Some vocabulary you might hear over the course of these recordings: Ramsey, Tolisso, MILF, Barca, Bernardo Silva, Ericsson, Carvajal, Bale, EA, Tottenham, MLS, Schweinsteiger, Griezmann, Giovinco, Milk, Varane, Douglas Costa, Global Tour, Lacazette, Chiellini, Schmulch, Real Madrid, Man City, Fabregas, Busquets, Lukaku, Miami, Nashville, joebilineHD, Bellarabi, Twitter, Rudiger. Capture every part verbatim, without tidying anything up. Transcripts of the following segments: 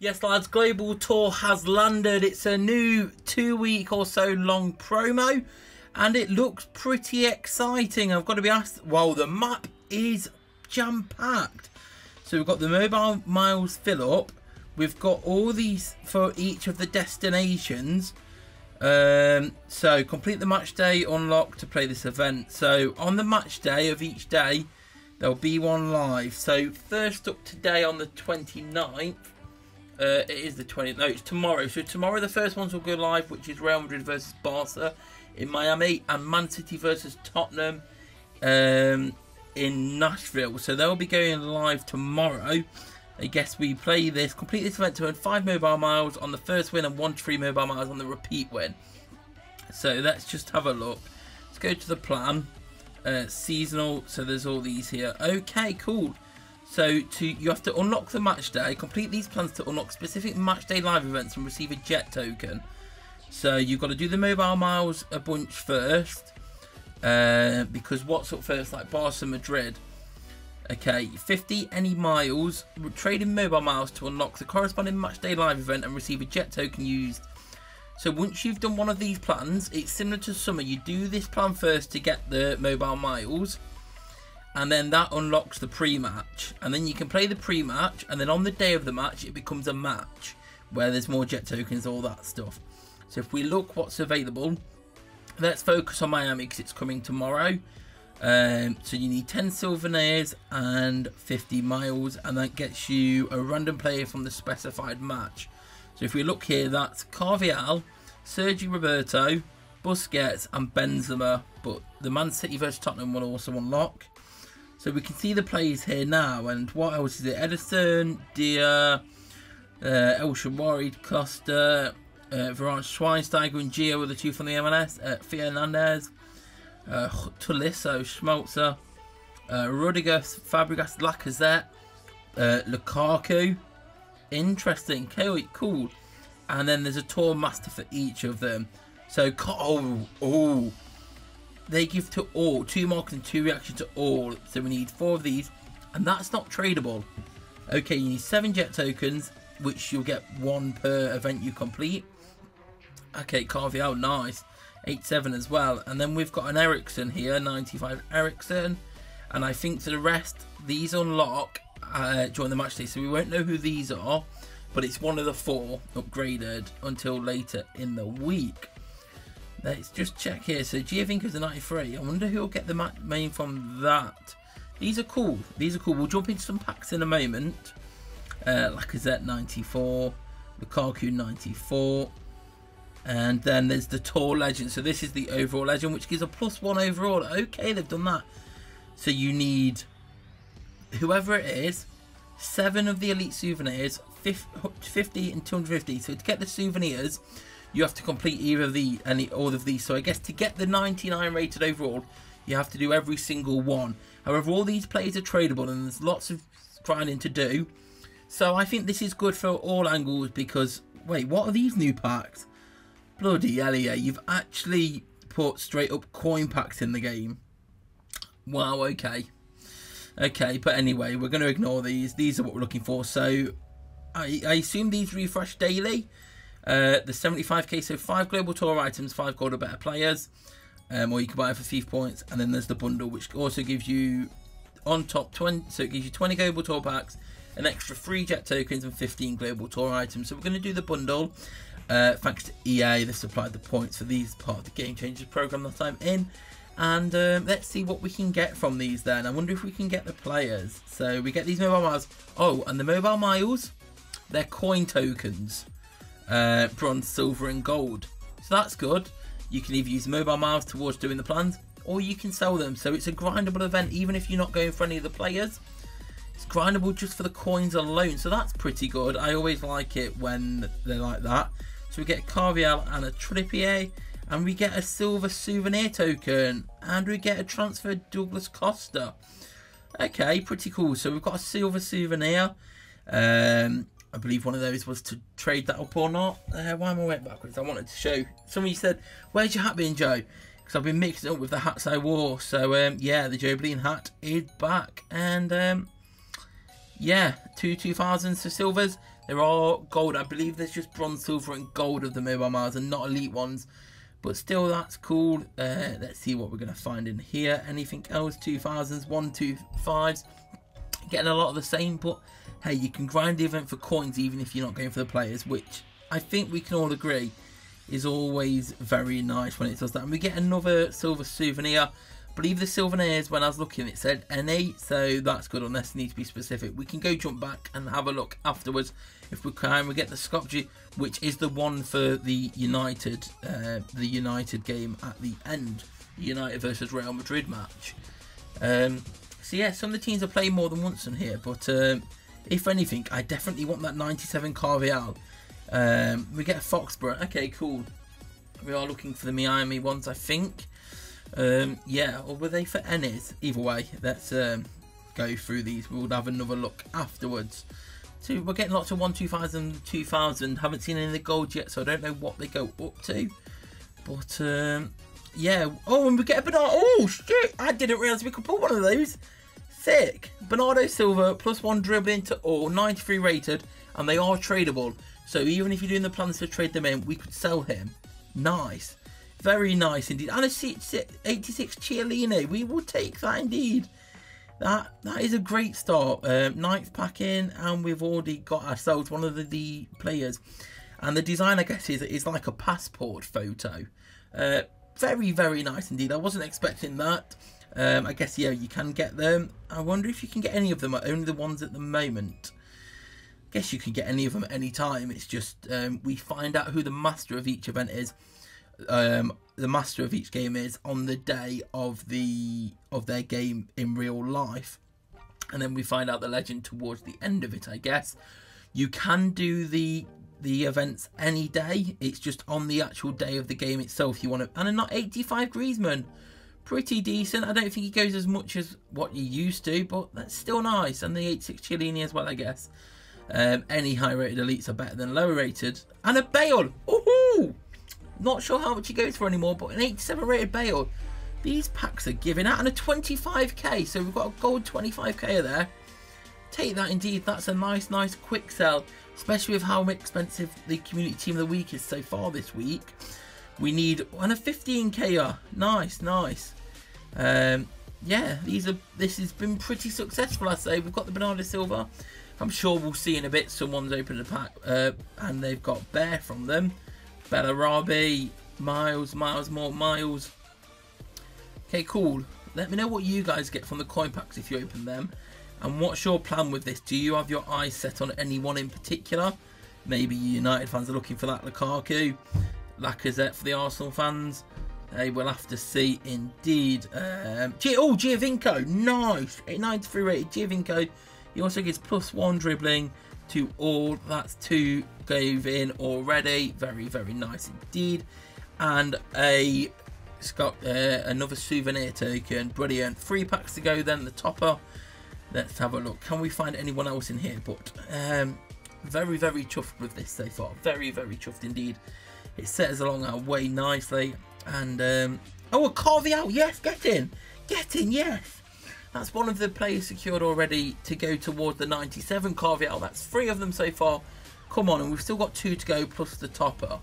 Yes, lads, Global Tour has landed. It's a new two-week or so long promo, and it looks pretty exciting. I've got to be honest. Well, the map is jam-packed. So we've got the mobile miles fill-up. We've got all these for each of the destinations. Um, so complete the match day unlock to play this event. So on the match day of each day, there'll be one live. So first up today on the twenty-ninth. Uh, it is the twentieth. No, it's tomorrow. So tomorrow the first ones will go live, which is Real Madrid versus Barca in Miami and Man City versus Tottenham um, in Nashville. So they'll be going live tomorrow. I guess we play this. Complete this event to earn five mobile miles on the first win and one to three mobile miles on the repeat win. So let's just have a look. Let's go to the plan. Uh, seasonal. So there's all these here. Okay, cool. So to, you have to unlock the match day, complete these plans to unlock specific match day live events and receive a jet token. So you've got to do the mobile miles a bunch first, uh, because what's up first, like Barca Madrid. Okay, fifty any miles, trade in mobile miles to unlock the corresponding match day live event and receive a jet token used. So once you've done one of these plans, it's similar to summer, you do this plan first to get the mobile miles. And then that unlocks the pre-match. And then you can play the pre-match. And then on the day of the match, it becomes a match. Where there's more jet tokens, all that stuff. So if we look what's available. Let's focus on Miami because it's coming tomorrow. Um, so you need ten souvenirs and fifty miles. And that gets you a random player from the specified match. So if we look here, that's Carvajal, Sergio Roberto, Busquets and Benzema. But the Man City versus Tottenham will also unlock. So we can see the players here now, and what else is it? Ericsson, Dia, uh, El Shawari, Costa, uh, Varane, Schweinsteiger and Gio are the two from the M L S, uh, Fernandez, uh, Tolisso, Schmelzer, uh, Rudiger, Fabregas, Lacazette, uh, Lukaku. Interesting, okay, cool. And then there's a tour master for each of them. So, oh, oh. They give to all, two marks and two reactions to all. So we need four of these, and that's not tradable. Okay, you need seven jet tokens, which you'll get one per event you complete. Okay, Carvajal, nice. eight seven as well. And then we've got an Ericsson here, ninety-five Ericsson. And I think for the rest, these unlock uh, during the match day. So we won't know who these are, but it's one of the four upgraded until later in the week. Let's just check here. So Giovinco's a ninety-three. I wonder who will get the main from that. These are cool. These are cool. We'll jump into some packs in a moment. Uh, Lacazette ninety-four. Lukaku ninety-four. And then there's the Tour Legend. So this is the overall legend, which gives a plus one overall. Okay, they've done that. So you need, whoever it is, seven of the elite souvenirs, fifty and two hundred fifty. So to get the souvenirs, you have to complete either of the any all of these. So I guess to get the ninety-nine rated overall, you have to do every single one. However, all these players are tradable, and there's lots of grinding to do. So I think this is good for all angles because wait, what are these new packs? Bloody hell, yeah, you've actually put straight up coin packs in the game. Wow. Okay. Okay. But anyway, we're going to ignore these. These are what we're looking for. So I, I assume these refresh daily. Uh, the seventy-five K, so five global tour items, five gold or better players, um, or you can buy it for thief points. And then there's the bundle, which also gives you on top twenty, so it gives you twenty global tour packs, an extra three jet tokens, and fifteen global tour items. So we're going to do the bundle. Uh, thanks to E A, they supplied the points for these, part of the Game Changers program that I'm in. And um, let's see what we can get from these. Then I wonder if we can get the players. So we get these mobile miles. Oh, and the mobile miles, they're coin tokens. Uh, bronze, silver and gold, so that's good. You can either use mobile miles towards doing the plans, or you can sell them. So it's a grindable event, even if you're not going for any of the players. It's grindable just for the coins alone, so that's pretty good. I always like it when they're like that. So we get a Carvajal and a Trippier, and we get a silver souvenir token, and we get a transfer Douglas Costa. Okay, pretty cool. So we've got a silver souvenir. Um, I believe one of those was to trade that up or not. Uh, why am I went backwards? I wanted to show. Somebody said, where's your hat been, Joe? Because I've been mixing up with the hats I wore. So, um, yeah, the Joe Beline hat is back. And, um, yeah, two two thousands for silvers, There are gold. I believe there's just bronze, silver and gold of the mobile miles and not elite ones. But still, that's cool. Uh, let's see what we're going to find in here. Anything else? two thousands, one twenty-fives. Getting a lot of the same, but hey, you can grind the event for coins even if you're not going for the players, which I think we can all agree is always very nice when it does that. And we get another silver souvenir. I believe the souvenirs, when I was looking, it said N A, so that's good, unless you need to be specific. We can go jump back and have a look afterwards if we can. We get the sculpture, which is the one for the United, uh, the United game at the end, United versus Real Madrid match. Um, so yeah, some of the teams are playing more than once in here, but um, if anything, I definitely want that ninety-seven Carvajal. Um, we get a Foxborough. Okay, cool. We are looking for the Miami ones, I think. Um, yeah, or were they for Ennis? Either way, let's um, go through these. We'll have another look afterwards. So we're getting lots of one, two thousand, two thousand. Haven't seen any of the gold yet, so I don't know what they go up to. But um, yeah. Oh, and we get a Bernardo. Oh shit! I didn't realise we could pull one of those. Sick. Bernardo Silva plus one dribbling to all, ninety-three rated, and they are tradable. So even if you're doing the plans to trade them in, we could sell him. Nice. Very nice indeed. And a eighty-six Chiellini. We will take that indeed. That That is a great start. Um, ninth pack in, and we've already got ourselves one of the, the players. And the design, I guess, is, is like a passport photo. Uh, very, very nice indeed. I wasn't expecting that. Um, I guess, yeah, you can get them. I wonder if you can get any of them. Only the ones at the moment. Guess you can get any of them at any time. It's just um, we find out who the master of each event is, um, the master of each game is on the day of the of their game in real life, and then we find out the legend towards the end of it. I guess you can do the the events any day. It's just on the actual day of the game itself you want to. And not eighty-five Griezmann, pretty decent. I don't think he goes as much as what you used to, but that's still nice. And the eighty-six Chiellini as well, I guess. Um, any high-rated elites are better than lower-rated. And a Bale! Ooh! Not sure how much he goes for anymore, but an eighty-seven-rated Bale. These packs are giving out. And a twenty-five K. So we've got a gold twenty-five K there. Take that indeed. That's a nice, nice quick sell. Especially with how expensive the Community Team of the Week is so far this week. We need... And a fifteen K R. Nice, nice. Um, yeah, these are. This has been pretty successful, I'd say. We've got the Bernardo Silva. I'm sure we'll see in a bit. Someone's opened a pack uh, and they've got Bear from them. Bellarabi, Miles, Miles, more Miles. Okay, cool. Let me know what you guys get from the coin packs if you open them. And what's your plan with this? Do you have your eyes set on anyone in particular? Maybe United fans are looking for that Lukaku. Lacazette for the Arsenal fans. Hey, we'll have to see indeed. Um, G oh, Giovinco. Nice. ninety-three rated Giovinco. He also gets plus one dribbling to all. That's two gave in already. Very, very nice indeed. And a Scott, uh, another souvenir token. Brilliant. Three packs to go then. The topper. Let's have a look. Can we find anyone else in here? But um, very, very chuffed with this so far. Very, very chuffed indeed. It set us along our way nicely. And um, oh, a Carvajal. Yes, get in, get in. Yes. That's one of the players secured already to go toward the ninety-seven Carvajal. That's three of them so far. Come on, and we've still got two to go plus the topper.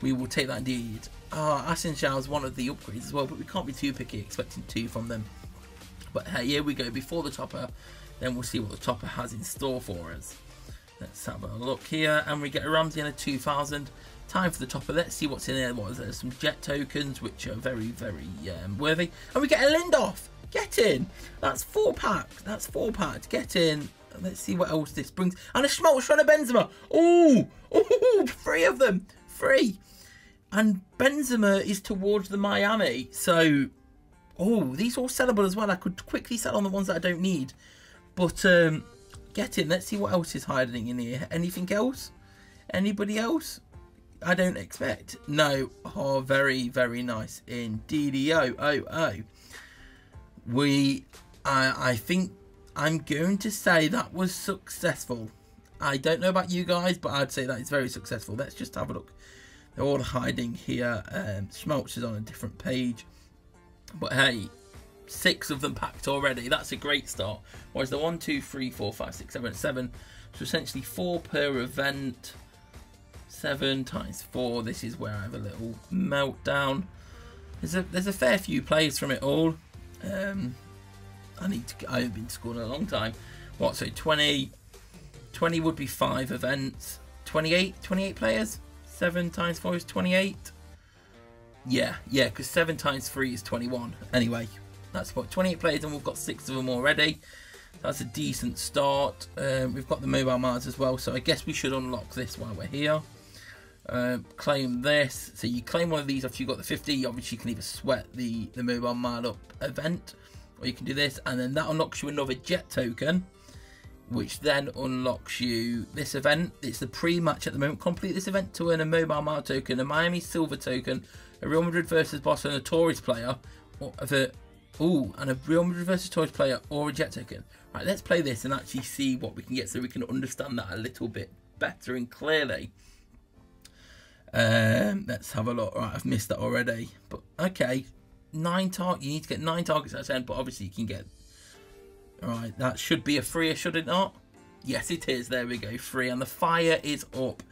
We will take that indeed. Ah, uh, Asinshal is one of the upgrades as well, but we can't be too picky expecting two from them. But hey, here we go. Before the topper, then we'll see what the topper has in store for us. Let's have a look here, and we get a Ramsey and a two thousand. Time for the topper. Let's see what's in there. What is there? Some jet tokens, which are very, very um, worthy. And we get a Lindoff. Get in. That's four packs. That's four packs. Get in. Let's see what else this brings. And a Schmulch and a Benzema. Ooh. Ooh. Three of them. Three. And Benzema is towards the Miami. So, oh, these are all sellable as well. I could quickly sell on the ones that I don't need. But, um, get in. Let's see what else is hiding in here. Anything else? Anybody else? I don't expect. No. Oh, very, very nice. Indeed. Oh, oh, oh. We, I, I think I'm going to say that was successful. I don't know about you guys, but I'd say that it's very successful. Let's just have a look. They're all hiding here. Um, Schmelz is on a different page. But hey, six of them packed already. That's a great start. Whereas the one, two, three, four, five, six, seven, seven So essentially four per event, seven times four. This is where I have a little meltdown. There's a, there's a fair few plays from it all. Um, I need to, I haven't been scoring in a long time. What, so twenty, twenty would be five events, twenty-eight, twenty-eight players, seven times four is twenty-eight. Yeah, yeah, because seven times three is twenty-one. Anyway, that's what, twenty-eight players, and we've got six of them already. That's a decent start. Um, we've got the mobile Mars as well, so I guess we should unlock this while we're here. Uh, claim this. So you claim one of these after you've got the fifty. Obviously, you can either sweat the, the mobile mile up event, or you can do this, and then that unlocks you another jet token, which then unlocks you this event. It's the pre-match at the moment. Complete this event to earn a mobile mile token, a Miami silver token, a Real Madrid versus Barcelona Tories player, or a Ooh, and a Real Madrid versus Tories player or a jet token. Right, let's play this and actually see what we can get so we can understand that a little bit better and clearly. Um, let's have a look. Right, I've missed that already. But, okay, nine tar you need to get nine targets out of ten, but obviously you can get... Right, that should be a freer, should it not? Yes, it is. There we go, free. And the fire is up.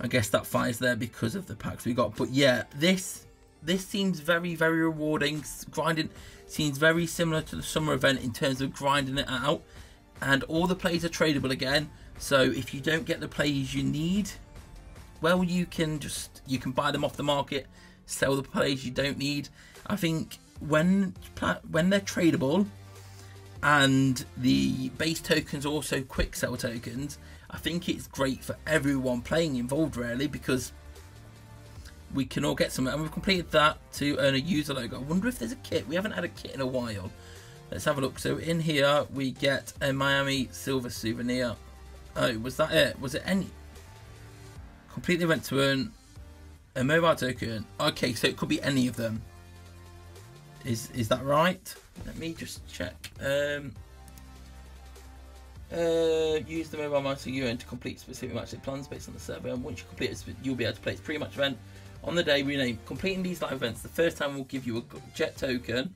I guess that fire's there because of the packs we got. But, yeah, this... This seems very, very rewarding. Grinding seems very similar to the summer event in terms of grinding it out. And all the plays are tradable again. So if you don't get the plays you need, well, you can just you can buy them off the market, sell the plays you don't need. I think when when they're tradable and the base tokens are also quick sell tokens, I think it's great for everyone playing involved, really, because we can all get some, and we've completed that to earn a user logo. I wonder if there's a kit. We haven't had a kit in a while. Let's have a look. So in here we get a Miami silver souvenir. Oh, was that it? Was it any? Complete the event to earn a mobile token. Okay, so it could be any of them. Is is that right? Let me just check. Um, Uh, use the mobile mouse you earn to complete specific match plans based on the server, and once you complete it, you'll be able to play its pre-match event on the day. Rename completing these live events the first time will give you a jet token.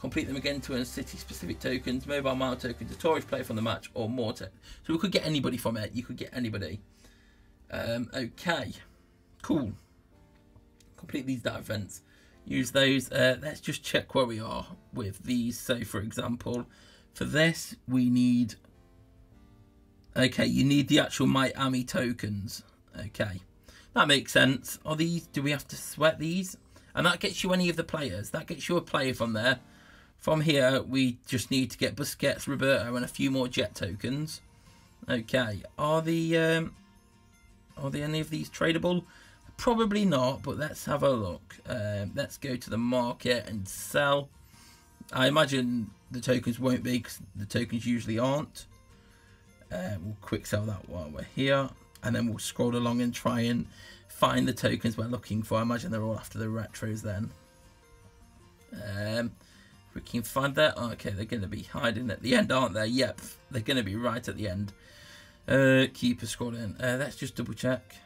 Complete them again to earn city-specific tokens, mobile mile tokens, a Tories player from the match, or more. So we could get anybody from it. You could get anybody. Um, okay, cool. Complete these live events. Use those. Uh, let's just check where we are with these. So, for example, for this we need. Okay, you need the actual Miami tokens. Okay, that makes sense. Are these? Do we have to sweat these? And that gets you any of the players. That gets you a player from there. From here, we just need to get Busquets, Roberto, and a few more jet tokens. Okay, are the um, are there any of these tradable? Probably not. But let's have a look. Um, let's go to the market and sell. I imagine the tokens won't be, because the tokens usually aren't. Uh, we'll quick sell that while we're here, and then we'll scroll along and try and find the tokens we're looking for. I imagine they're all after the retros then. Um, if we can find that. Okay, they're going to be hiding at the end, aren't they? Yep, they're going to be right at the end. Uh, keep scrolling. Uh, let's just double check.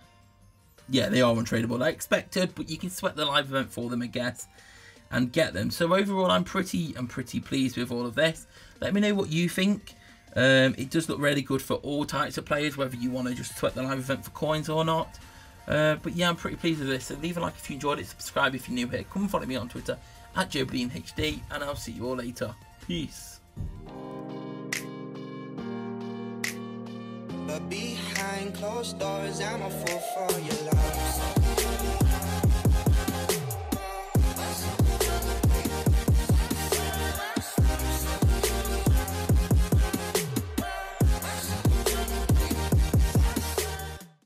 Yeah, they are untradeable. I expected, but you can sweat the live event for them, I guess, and get them. So overall, I'm pretty, I'm pretty pleased with all of this. Let me know what you think. Um, it does look really good for all types of players, whether you want to just sweat the live event for coins or not. Uh, but yeah, I'm pretty pleased with this. So leave a like if you enjoyed it, subscribe if you're new here. Come and follow me on Twitter at joe biline H D, and I'll see you all later. Peace. But behind closed doors, I'm a fool for your lies.